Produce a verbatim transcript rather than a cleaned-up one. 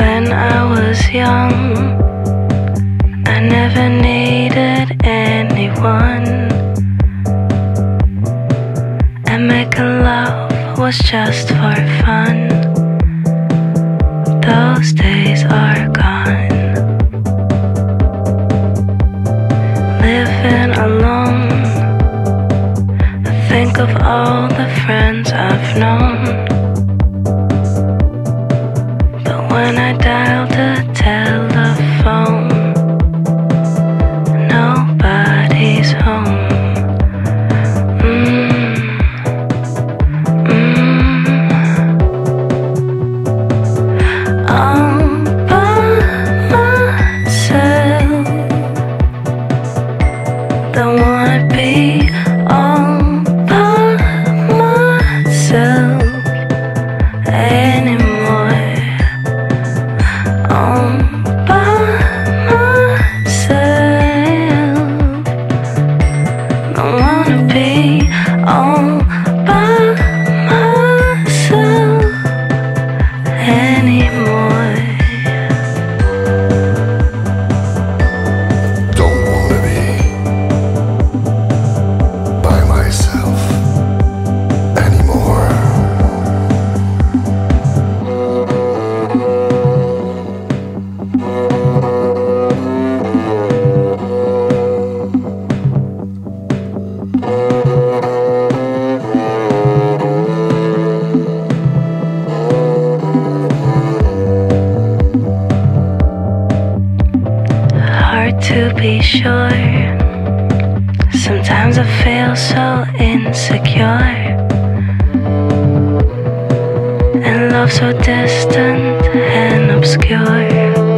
when I was young. I never needed anyone, and making love was just for fun. Those days are gone. Living alone, I think of all the friends I've known. When I dialed the telephone, nobody's home. Mm. Mm. All by myself, don't wanna be all by myself anymore. All by myself, don't wanna be all by myself anymore. Don't wanna be by myself anymore. To be sure, sometimes I feel so insecure, and love so distant and obscure.